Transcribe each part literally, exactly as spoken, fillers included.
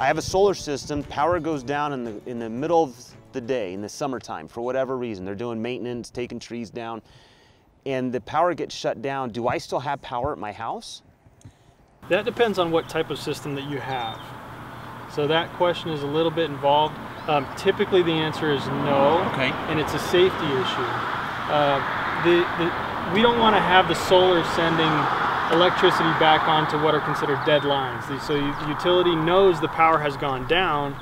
I have a solar system, power goes down in the, in the middle of the day, in the summertime, for whatever reason. They're doing maintenance, taking trees down, and the power gets shut down. Do I still have power at my house? That depends on what type of system that you have. So that question is a little bit involved. Um, typically the answer is no, okay. And it's a safety issue. Uh, the, the, we don't want to have the solar sending electricity back onto what are considered dead lines. So the utility knows the power has gone down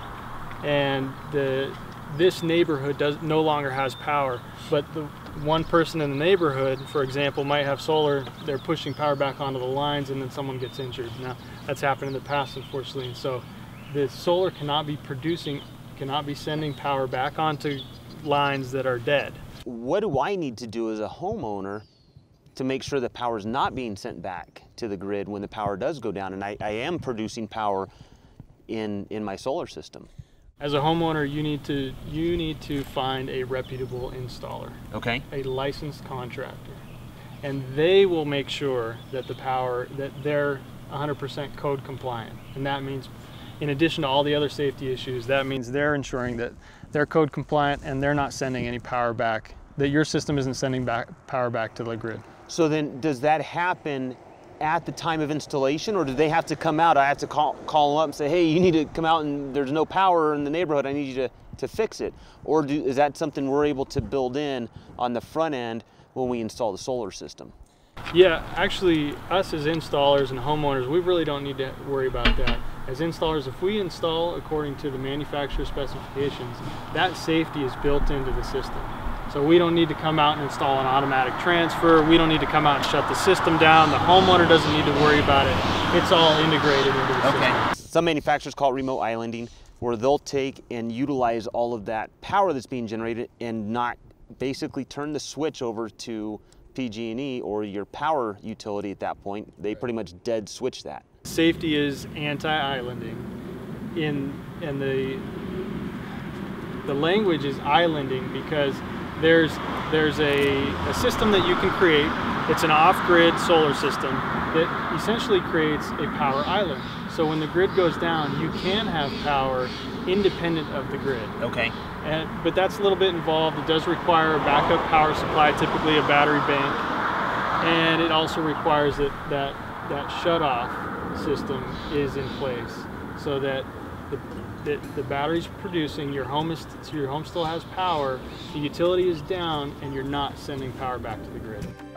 and the, this neighborhood does, no longer has power. But the one person in the neighborhood, for example, might have solar, they're pushing power back onto the lines and then someone gets injured. Now, that's happened in the past, unfortunately. And so the solar cannot be producing, cannot be sending power back onto lines that are dead. What do I need to do as a homeowner to make sure the power is not being sent back to the grid when the power does go down and I, I am producing power in, in my solar system? As a homeowner, you need to you need to find a reputable installer, okay, a licensed contractor, and they will make sure that the power, that they're one hundred percent code compliant. And that means, in addition to all the other safety issues, that means they're ensuring that they're code compliant and they're not sending any power back, that your system isn't sending back power back to the grid. So then, does that happen at the time of installation, or do they have to come out? I have to call, call them up and say, hey, you need to come out and there's no power in the neighborhood, I need you to, to fix it. Or do, is that something we're able to build in on the front end when we install the solar system? Yeah, actually, us as installers and homeowners, we really don't need to worry about that. As installers, if we install according to the manufacturer specifications, that safety is built into the system. So we don't need to come out and install an automatic transfer. We don't need to come out and shut the system down. The homeowner doesn't need to worry about it. It's all integrated into the okay. system. Some manufacturers call it remote islanding, where they'll take and utilize all of that power that's being generated and not basically turn the switch over to P G and E or your power utility at that point. They pretty much dead switch that. Safety is anti-islanding. In, in the, the language is islanding because There's, there's a, a system that you can create. It's an off-grid solar system that essentially creates a power island. So when the grid goes down, you can have power independent of the grid. Okay. And, but that's a little bit involved. It does require a backup power supply, typically a battery bank. And it also requires that that, that shutoff system is in place so that the The, the battery's producing, your home is your home still has power, the utility is down, and you're not sending power back to the grid.